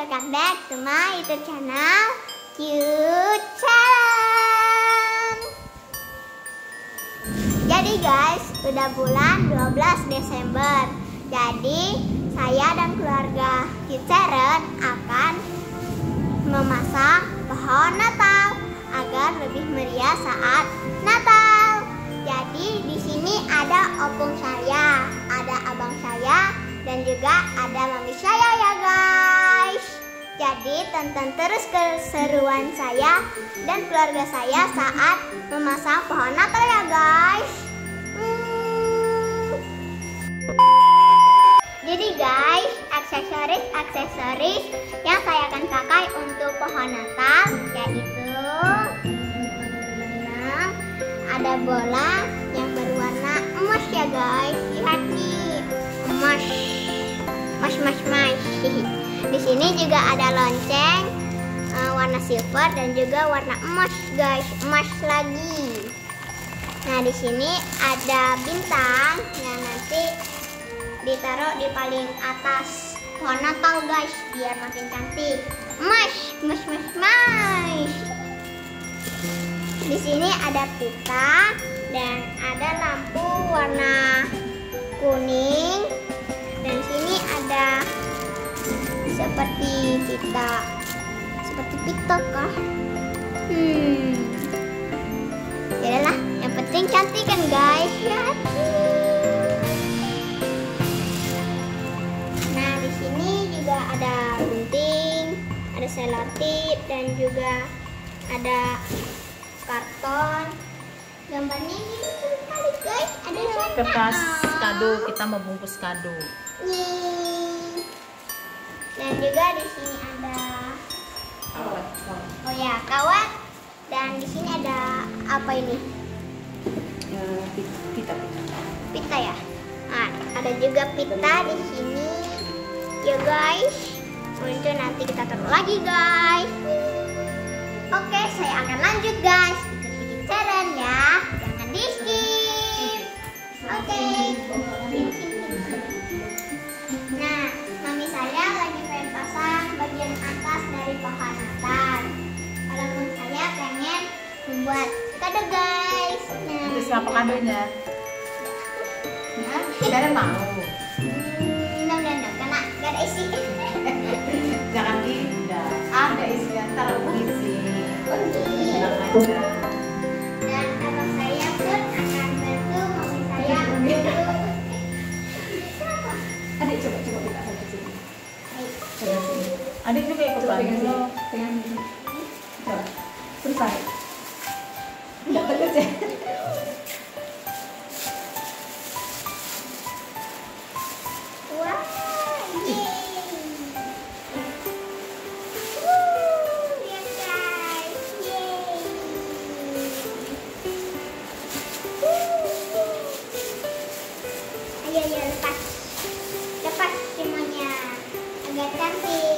welcome back to my YouTube channel, Cute Challenge. Jadi guys, udah bulan 12 Desember. Jadi saya dan keluarga Cute Challenge akan memasang pohon Natal agar lebih meriah saat Natal. Jadi di sini ada opung saya, ada abang saya, dan juga ada mami saya ya guys. Jadi tonton terus keseruan saya dan keluarga saya saat memasang pohon Natal ya guys. Jadi guys, aksesoris yang saya akan pakai untuk pohon Natal yaitu ada bola yang berwarna emas ya guys. Lihat nih, emas. Di sini juga ada lonceng warna silver dan juga warna emas guys, emas lagi. Nah di sini ada bintang yang nanti ditaruh di paling atas pohon Natal guys, biar makin cantik. Emas. Di sini ada pita dan ada lampu warna kuning. Dan sini ada seperti pita kah? Yaudah lah, yang penting cantik kan guys. Nah di sini juga ada gunting, ada selotip dan juga ada karton. Gambarnya gitu sekali guys, ada kertas kado, kita mau bungkus kado. Dan juga di sini ada kawat. Oh ya, kawat. Dan di sini ada apa ini? Pita ya. Nah, ada juga pita di sini ya guys. Untuk nanti kita taruh lagi guys. Oke, saya akan lanjut guys. Ikuti challenge ya. Jangan di skip. Oke. Nah, mami saya lagi pengen pasang bagian atas dari pohon Natal. Kalau mami saya pengen membuat kado guys. Nah, itu siapa kadonya? Kalian mau? Enggak, karena gak ada isi. Jangan tidak. Ada isi antara isi. Dan abang saya pun akan bantu mami saya untuk adik. Coba kita sampai sini. Adik juga ikut pegang ini. Coba terus tarik. Enggak tegas ya. Lepas semuanya agak cantik.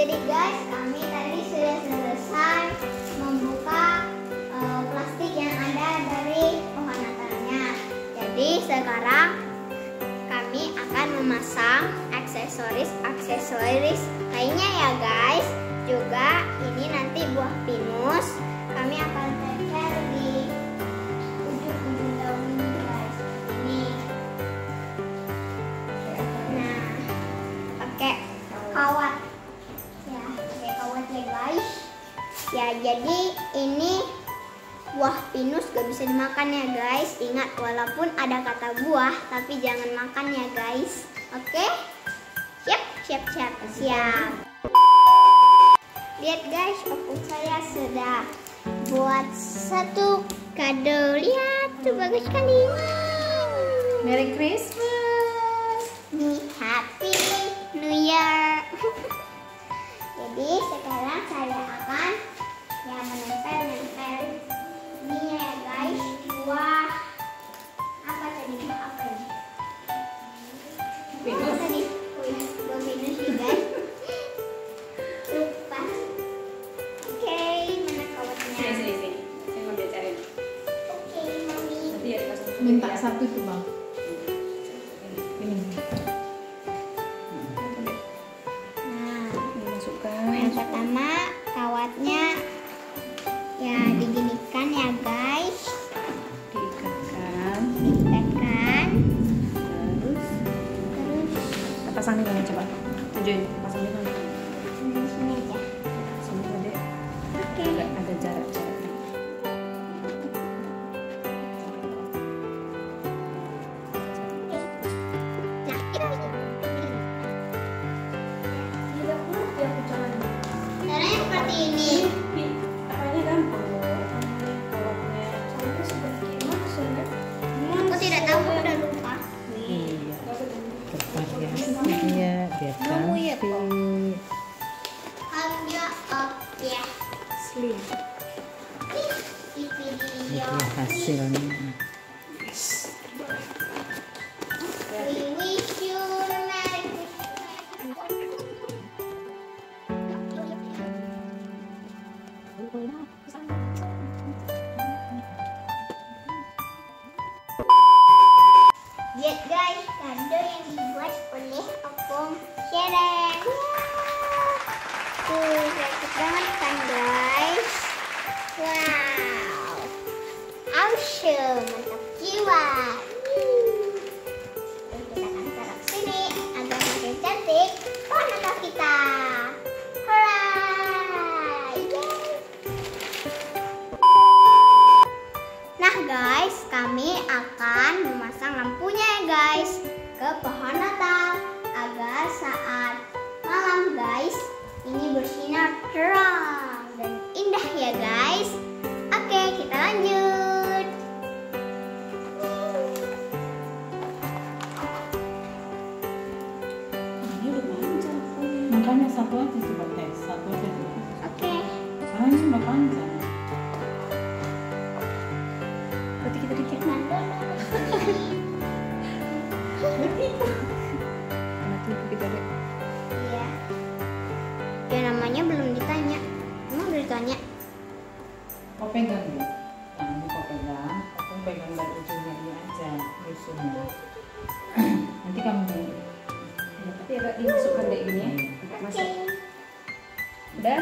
Jadi guys, kami tadi sudah selesai membuka plastik yang ada dari pohon Natalnya. Jadi sekarang memasang aksesoris lainnya ya guys. Juga ini nanti buah pinus kami akan tempel di ujung-ujung daun ini guys. Ini nah pakai kawat ya, guys ya. Jadi ini buah pinus gak bisa dimakan ya guys. Ingat, walaupun ada kata buah, tapi jangan makan ya guys. Oke? Siap. Lihat guys, aku saya sudah buat satu kado. Lihat, tuh bagus sekali. Merry Christmas. Happy New Year. Jadi sekarang saya akan menempel ini ya guys. Buah apa tadi? Pinus. Buah pinus ya guys. Lupa satu tuh bang. Ini. Nah, dimasukkan. Yang pertama kawatnya ya diginikan ya guys. Diikatkan. Diikatkan. Terus. Pasang di mana coba? Tujuin. Pasang di mana? Di sini aja. Sini aja. Oke. Ada jarak. Lihat guys, kado yang dibuat oleh Opung Sharon. Tuh, cantik banget kan guys. Wow, awesome, mantap jiwa. Dan kita akan taruh sini agar makin cantik warna kita. Alright, nah guys, kami akan memasang lampunya ya guys ke pohon Natal agar saat malam guys ini bersinar terang dan indah ya guys. Oke, kita lanjut. Ini udah panjang. Makanya satu aja coba tes, satu aja. Oke. Soalnya sudah panjang. Berarti kita dikit mana? Berarti nanti kita deh. Iya. Ya namanya belum ditanya. Emang belum ditanya? Kau pegang dulu. Nanti kau pegang dari ujungnya ini aja, ujungnya. Nanti kamu. Tapi agak dimasukkan deh ini. Masuk. Udah.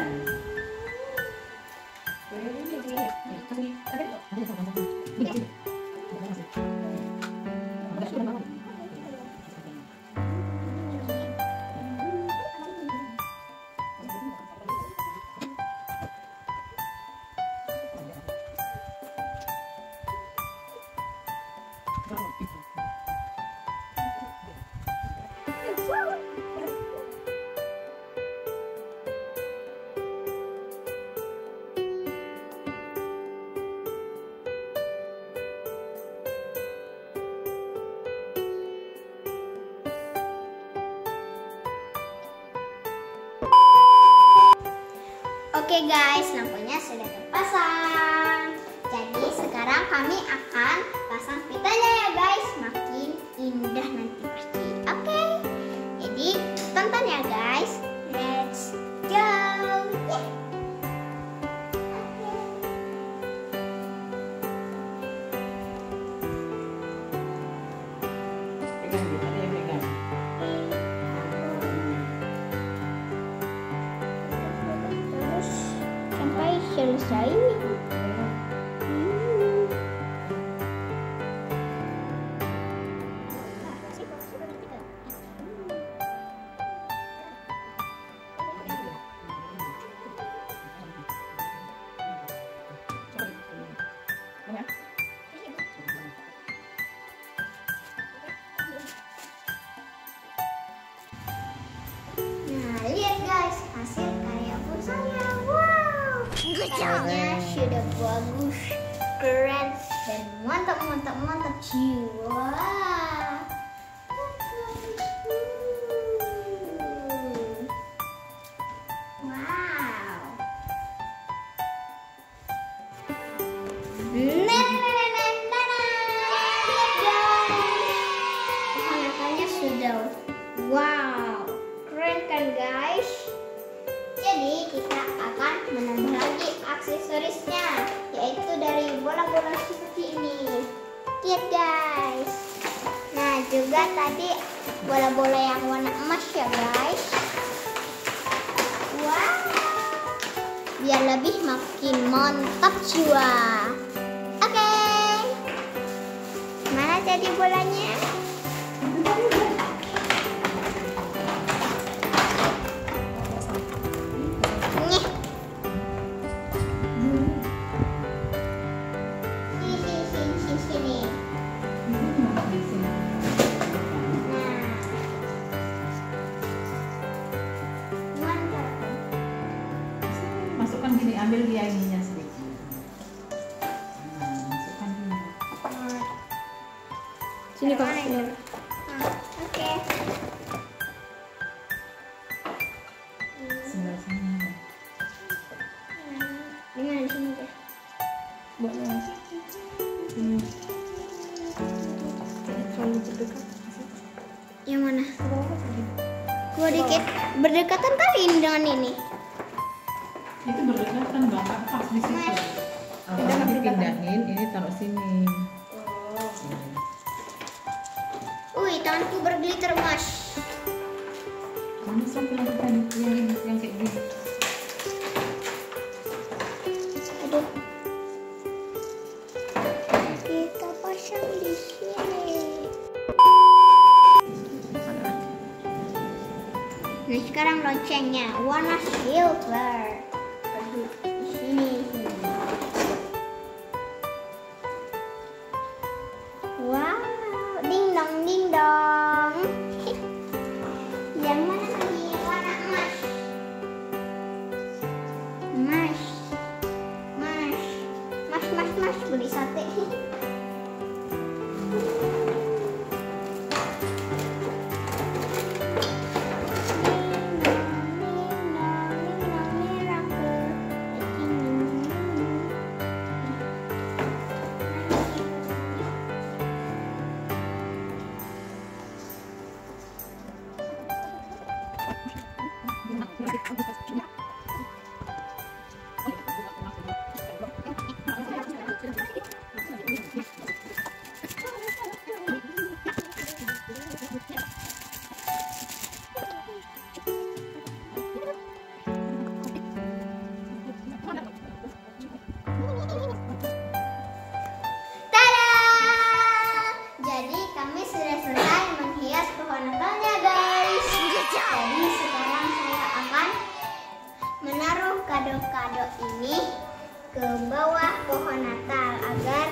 Oke guys, lampunya sudah terpasang. Jadi sekarang kami akan pasang pitanya ya guys, makin indah nanti pasti. Oke, jadi tonton ya guys. Let's go. Yeah. Selesai. Nah, lihat guys, hasil karya saya. Caranya sudah bagus, keren, dan mantap jiwa. Wow. Lihat guys, pohon Natalnya sudah wow, keren kan guys? Jadi kita akan menambah lagi aksesorisnya, yaitu dari bola-bola seperti ini. Lihat guys. juga tadi bola-bola yang warna emas ya guys. Wow, biar lebih makin mantap jiwa. Oke, mana jadi bolanya? Gini, ambil dia ininya sedikit. Nah, masukkan dulu. Sini kok. Oke. Sebelah sini. Ini di sini deh. Boleh. Terlalu berdekat. Yang mana? Gua dikit berdekatan kali ini dengan ini. Itu berdekatan banget pas di situ. Kita dipindahin, ini taruh sini. Oh. Wih, tanganku berglitter mas. Mana sampai yang kayak gini? Aduh. Kita pasang di sini. Nah sekarang loncengnya warna silver. Wow, ding dong, yang mana lagi warna emas, mas beli sate. Kado-kado ini ke bawah pohon Natal agar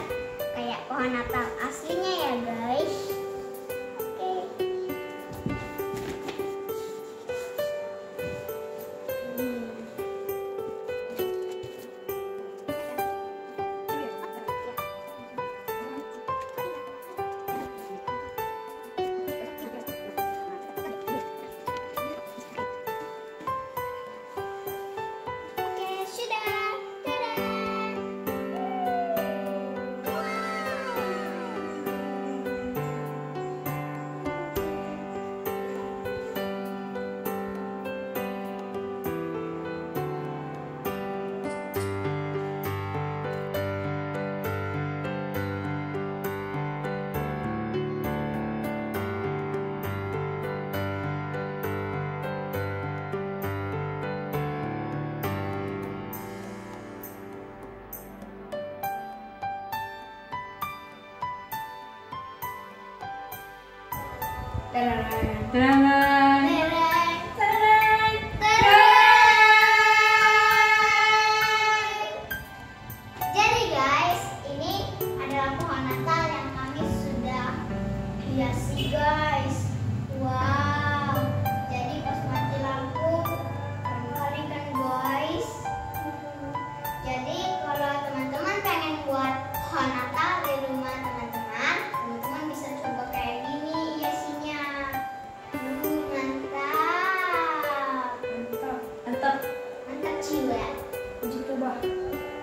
kayak pohon Natal aslinya ya guys. Oke. Jadi guys, ini adalah pohon Natal yang kami sudah hiasi guys. Wow. Jadi pas mati lampu keren guys. Jadi kalau teman-teman pengen buat pohon Natal di rumah teman-teman bisa coba kayak gini hiasinya. Mantap jiwa. Uji coba.